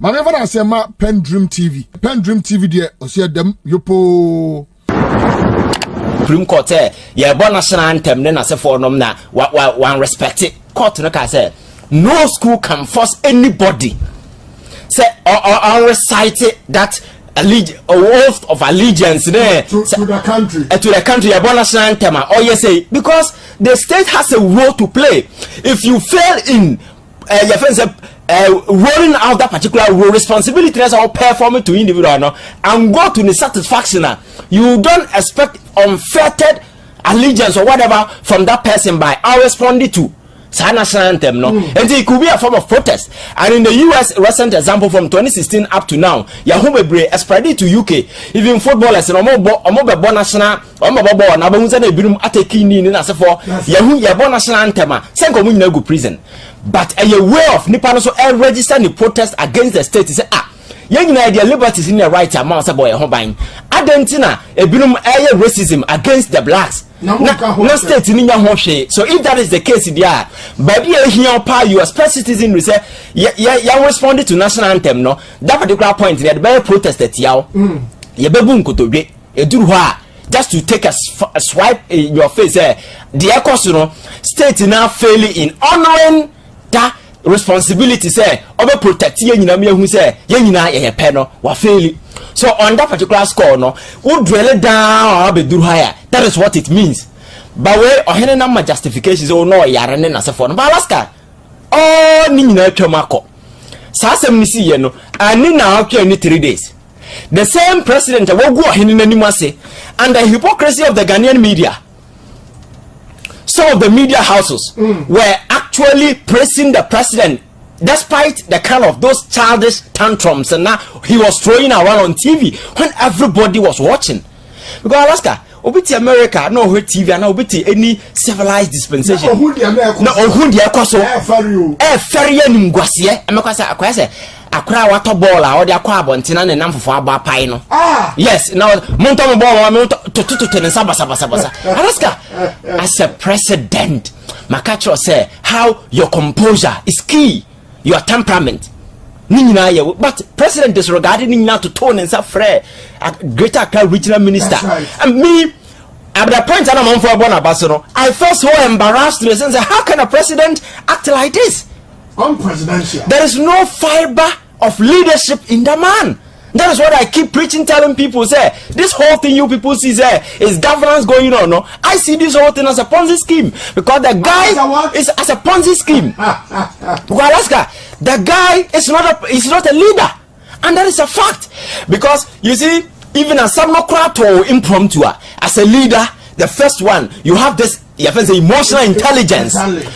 My never I say ma Pendream TV. Pendream TV there or see them yopo. Supreme Court say your national anthem then I say for nom na one respect it. Court no can say no school can force anybody say or recite that oath of allegiance there to the country. To the country your national anthem or you say because the state has a role to play. If you fail in your friends rolling out that particular role, responsibility is all performing to individual no? And go to the satisfaction. You don't expect unfettered allegiance or whatever from that person by our responding to national anthem, no? And it could be a form of protest. And in the US recent example from 2016 up to now, Yahumebre spread to UK. Even footballers and Omobo national Omobo and Abunzan Birum Atekini in Asafo, Yahu Yabo national anthem, Sankomun go prison. But a way of Nippon also registered the protest against the state is ah. Young idea liberties in the right amount of boy Hobine. Argentina, a binom air racism against the blacks. No state in your home. So if that is the case, yeah, but here power you express citizen say yeah responded to national anthem, no. That particular point they had very protested yao. Ye babun could be a duha just to take a swipe in your face the ecosono state now failing in honoring that responsibility say over protecting who say penal were failing. So on that particular score no would drill it down or be do higher. That is what it means. By way or any number justifications or no yarn as a phone by Alaska. Oh Nina Tomako. Sasem Nissi Yeno and Nina okay only 3 days. The same president will go in animasi and the hypocrisy of the Ghanaian media. Some of the media houses were actually praising the president despite the kind of those childish tantrums and now he was throwing around on TV when everybody was watching. Because Alaska, obiti America, no her TV and obiti any civilized dispensation. No, Ohundia Koso, Ferrian Nguasie, Amacasa Aquase, Accra water baller, or the Aquabontina and Namphaba Pino. Ah, yes, now Montamu Ball, Tutu and Sabasabasa. Alaska, as a president, Makacho say how your composure is key. Your temperament. But president disregarded Nina to tone and suffer a greater regional minister. Right. And me, at the point that I'm on for a Bonabasano, I felt so embarrassed in the sense that how can a president act like this? Unpresidential. There is no fiber of leadership in the man. That is what I keep preaching, telling people, say, this whole thing you people see, say, is governance going on, no? I see this whole thing as a Ponzi scheme, because the guy is as a Ponzi scheme. Because Alaska, the guy is not a leader. And that is a fact. Because, you see, even as some or impromptu, as a leader, the first one, you have this emotional intelligence.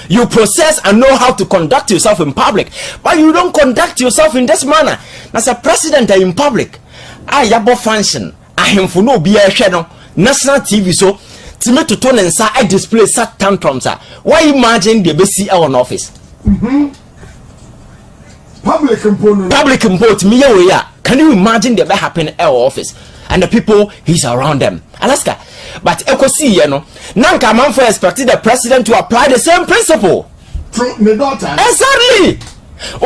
You process and know how to conduct yourself in public, but you don't conduct yourself in this manner. As a president in public, I have a function. I am for no beer channel, national TV. So, to me to turn and I display such tantrums. Why imagine the BCA on office? Public important. Public important. Me can you imagine the happen in our office? And the people he's around them, Alaska. But Ekosi, you know, Nanka Manfo expected the president to apply the same principle. True, my daughter. Exactly.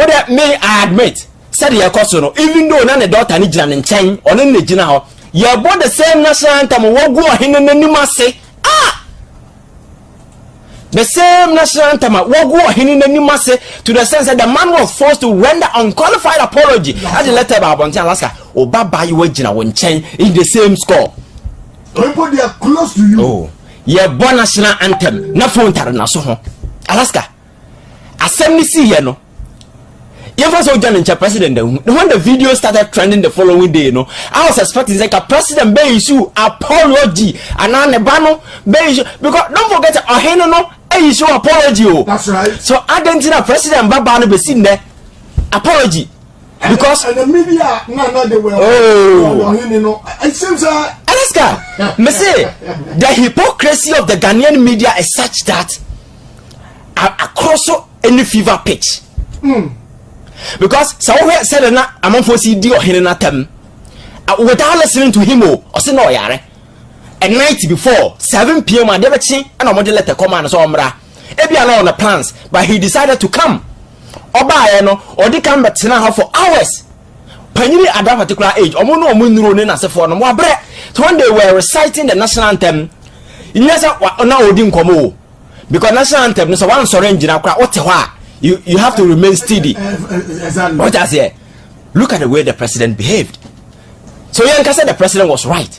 Or that may I admit, said the Ekosono, even though none the daughter needs an chain or in the general, you have bought the same national anthem. What go ahead and you must say, ah, the same national anthem. What go ahead and you must say to the sense that the man was forced to render unqualified apology. As the letter by Abonti, Alaska. Obaba you wagina won't change in the same score. People they are close to you. Oh, your born national anthem. Na phone tarana so hon. Alaska. Assembly see here no. You first saw John Incha president when the video started trending the following day, you know. I was expecting like a president be issue apology and anebano be issue because don't forget oheno no issue apology oh. That's right. So Argentina president Baba no be seen there apology. Because and the media no they were it seems Alaska me say the hypocrisy of the Ghanaian media is such that across any fever pitch. Because so we said na amamfo si di ohenena tam without listening to him or say no yare a night before 7 p.m. and everything and omode letter come and so omra e bia na on the plans but he decided to come. Oba no, or they can but her for hours. Panini at that particular age, or no moon in as a form of bread. So when they were reciting the national anthem, you know, didn't come because national anthem is one syringe in a crowd. What you have to remain steady. What I say, look at the way the president behaved. So, young said the president was right.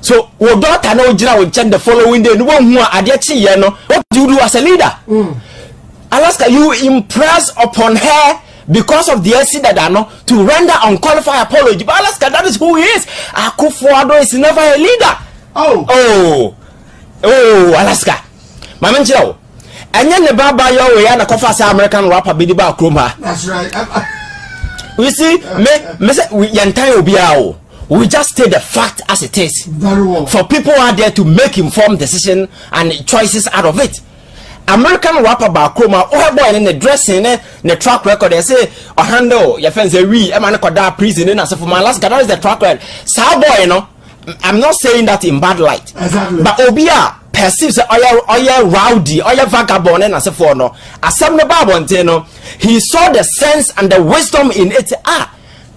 So, what daughter no Jina will check the following day. No one who are no. What do you do as a leader? Alaska, you impress upon her because of the incident to render unqualified apology. But Alaska, that is who he is. Akuffo Addo is never a leader. Oh, Alaska. My man, Joe. And then the Baba Yahweh and a coffee American rapper Bidiba Krumah. That's right. We see, we Yantayo Biao. We just state the fact as it is. Very well. For people out there to make informed decisions and choices out of it. American rapper Bakoma, oh boy, in the dressing, the track record, they say, oh, handle your friends, we, I'm not that prison, and so for my last guy, that is the track record. So, boy, you know, I'm not saying that in bad light, exactly. But Obia perceives that all rowdy, all vagabond, and so for no, as some the Babon, you know, he saw the sense and the wisdom in it.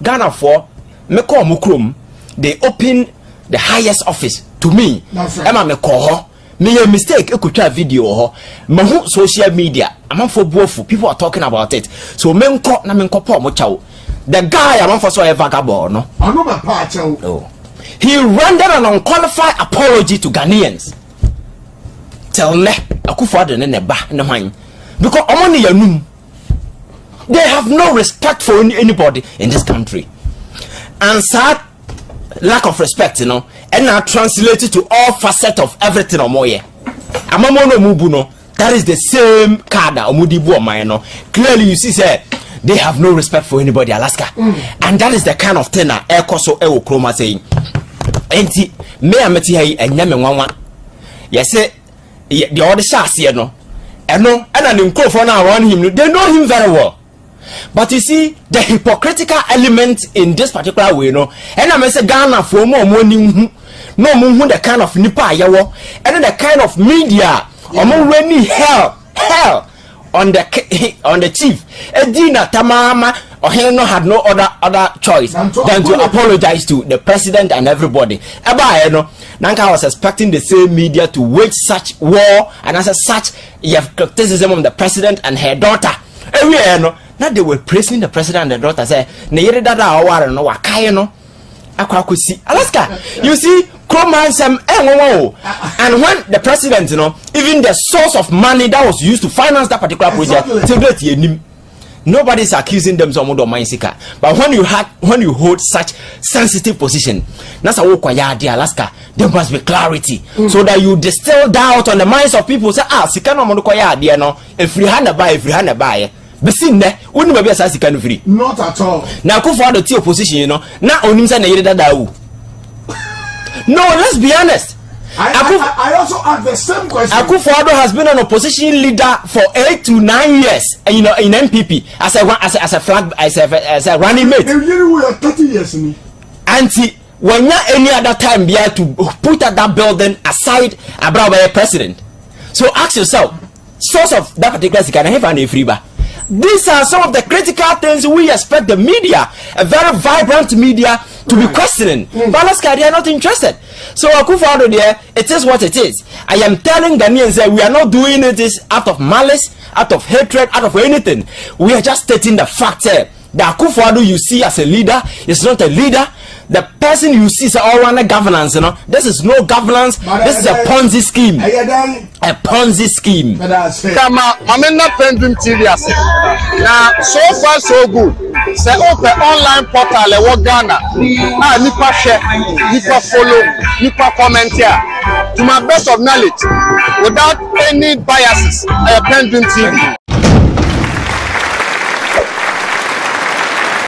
Ghana for Meko Mukrum, they opened the highest office to me, Emma Meko. May a mistake, you could try video or Mahu social media. I'm on for both people are talking about it. So, men caught Namenko Pomochao. The guy I'm on for so a vagabond. No, he rendered an unqualified apology to Ghanaians. Tell me, I could father in a back in the mind because only your noon. They have no respect for anybody in this country. And sad lack of respect, you know. And now translated to all facets of everything on Moye. Amamono Mubuno, that is the same card that Omudibu Omayano. Clearly, you see, sir, they have no respect for anybody, Alaska. And that is the kind of thing that Ekoso Ewo Kroma saying. Enti, me ameti hai enyame nwanwa. Yese, the other shas, you know. And no, and an incorporation around him, they know him very well. But you see the hypocritical element in this particular way, no. And I may say Ghana for more money, no moon the kind of nipa yawo, and the kind of media or more hell on the chief. Edina Tamama or Helena had no other choice than to apologize to the president and everybody. Eba no, Nanka was expecting the same media to wage such war and as such criticism of the president and her daughter. Everywhere no. Now they were praising the president and the daughter. Say, "Neyere dada awara no wakaye no, akwa see Alaska." You see, Krumah some and when the president, you know, even the source of money that was used to finance that particular project, exactly. Nobody is accusing them some of mind seeker. But when you hold such sensitive position, that's a walk Alaska. There must be clarity so that you distill doubt on the minds of people. Say, "Ah, sika no mo koya dia no, if free hand buy." Not at all. Now go for the opposition, you know. Now only say no, let's be honest. I also ask the same question. Akuffo Addo has been an opposition leader for 8 to 9 years, you know, in NPP as a running mate. They really were 30 years in. Auntie, when not any other time be had to put at that building aside about a president. So ask yourself, source of that particular can I have any free bar? These are some of the critical things we expect the media, a very vibrant media, to be questioning. But Alaska, they are not interested. So Akuffo Addo there, it is what it is. I am telling Ghanaians that we are not doing this out of malice, out of hatred, out of anything. We are just stating the fact that Akuffo Addo you see as a leader is not a leader. The person you see is all around governance, you know. This is no governance. This is a Ponzi scheme. A Ponzi scheme. Come on, I'm in the Pendream TV. Now, so far so good. Say open online portal in Ghana. Ah, nipa share, nipa follow, nipa comment here. To my best of knowledge, without any biases, Pendream TV.